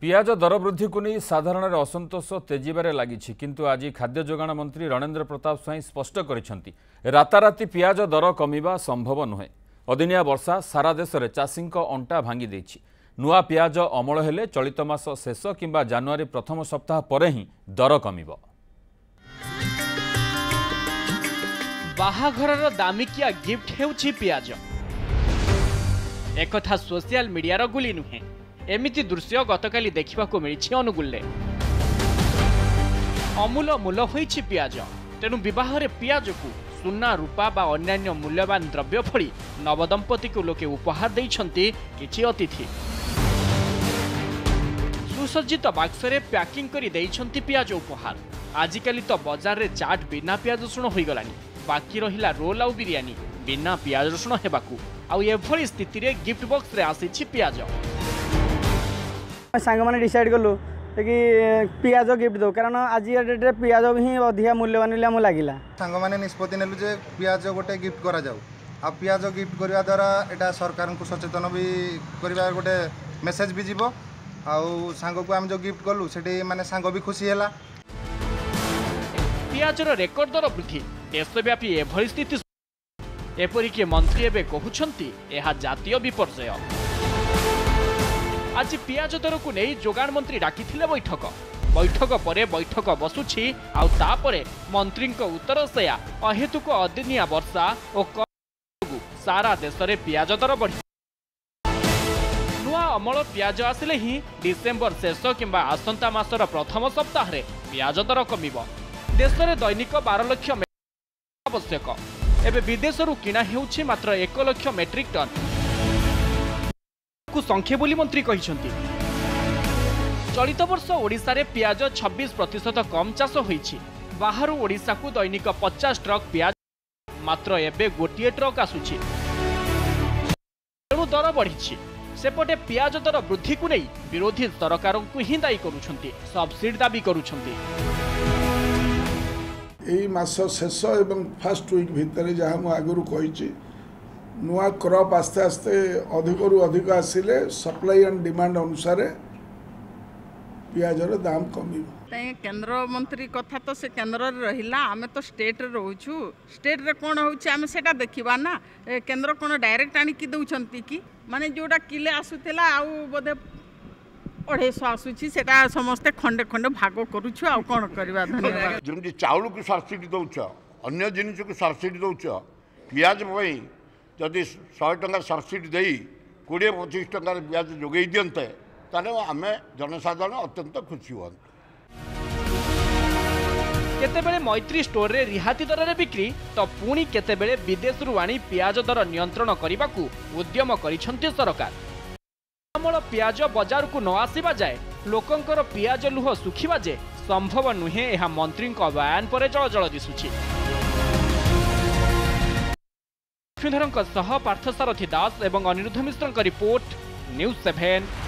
पियाज दर वृद्धि को नहीं साधारण असंतोष तेजिबार लगी किंतु आज खाद्य जोगाण मंत्री रणेंद्र प्रताप स्वाई स्पष्ट करिसेंति राताराति पियाज दर कमिबा संभव नुहे। अदिनिया वर्षा सारा देश में चाषी अंटा भांगी देछि। नुआ पियाज अमल हेले चलित मास शेष किंबा जानुआरी प्रथम सप्ताह परे ही दर कमिबो। बाहाघरर दामिकिया गिफ्ट हेउछि पियाज। एकथा सोशल मीडियार गुली नुहे। एमिति दृश्य गतकाली देखा मिली अनुगुले। अमूल मूल होइछि पियाज। तेणु बहरे पियाज को सुना रूपा बा अन्य मूल्यवान द्रव्य भली नवदंपति को लोके उपहार देइछंती किछि अतिथि। सुसज्जित बाक्सरे पैकिंग करी देइछंती पियाज उपहार। आजिकाली तो बाजार रे चाट बिना पियाज रसुण हो गलानी। बाकी रहिला रोल आउ बिरयानी बिना पियाज रसुण हेबाकू। आउ एभली स्थिति रे गिफ्ट बॉक्स रे आसीछि पियाज। सांग माने डिसाइड करलु कि पियाज गिफ्ट दो कारण आज डेट रे पियाज ही अधिक मूल्यवान हम लगिला। सांग माने निष्पत्ति नेलु जे पियाज गोटे गिफ्ट करा जाऊ। आ पियाज गिफ्ट करवा द्वारा एटा सरकार को सचेतन भी करवा गोटे मेसेज भी जीवो। आउ सांग को हम जो गिफ्ट करलु सेठी माने सांग भी खुशी हैला। पियाजर रेकर्ड दर वृद्धि देशव्यापी एभली स्थिति एपरिक मंत्री एवं कहते यह जातीय विपर्जय। आज पियाज दर को नहीं जोगाण मंत्री डाकी बैठक बैठक बसुछि। आउे मंत्री उत्तर से अहेतुक अदिनिया वर्षा और कम सारा देश में पियाज दर बढ़ी नुआ अमल पियाज आसिले ही डिसेम्बर शेष किंबा आसंता मासर प्रथम सप्ताह रे पियाज दर कमिबो। देश में दैनिक 12 लाख आवश्यक एवं विदेशरू किणा हेउछि मात्र 1 लाख मेट्रिक टन संख्या बोली मंत्री कहते। चलित वर्ष ओडिशा रे प्याज 26% कम चाष होईछि। बाहर ओडिशा को दैनिक 50 ट्रक प्याज मात्र एबे गोटे ट्रक आसुछि। तेणु दर बढ़िछि। सेपटे प्याज दर वृद्धि को नहीं विरोधी सरकार को ही दायी करुछंती। सब्सिडी दाबी करुछंती। एई मास शेष एवं फर्स्ट वीक भितरे जहां मु आगुरु कहिछि नुआ क्रॉप आस्ते आस्ते अधिकरू अधिक आसिले सप्लाई एंड डिमांड अनुसार पियाजर दाम कमिबो। केंद्र मंत्री कथा तो से केंद्र रहिला। आमे तो स्टेट रे रहउछु। स्टेट रे कोन होउछि आमे सेटा देखिबा ना। केंद्र कोन डायरेक्ट आनी कि दउछंती कि माने जोडा किले आसुतेला आउ बदे 250 आसुछि सेटा समस्त खंडे खंडे भाग करूछु। आउ कोन करबा। धन्यवाद। जेमि चाउल को सब्सिडी दउछ अन्य जिनिस को सब्सिडी दउछ पियाज पई जदि 100 टंका सब्सिडी दे 20-25 टंकार ब्याज जोगे दियंते आम जनसाधारण अत्यंत खुशी हूँ। केतेबेले मैत्री स्टोर रे रिहाती दर रे बिक्री तो पुणी केतेबेले विदेश रु आनी पियाज दर नियंत्रण करने को उद्यम करिसेंती सरकार। अमल पियाज बाजार को न आसीबा जाए लोकंकर पियाज लुह सुखीबा जे संभव नुहे। यह मंत्री बयान पर जलजल दिशुची। लक्ष्मीधरों सह पार्थसारथी दास एवं अनिरुद्ध मिश्र रिपोर्ट न्यूज़ 7।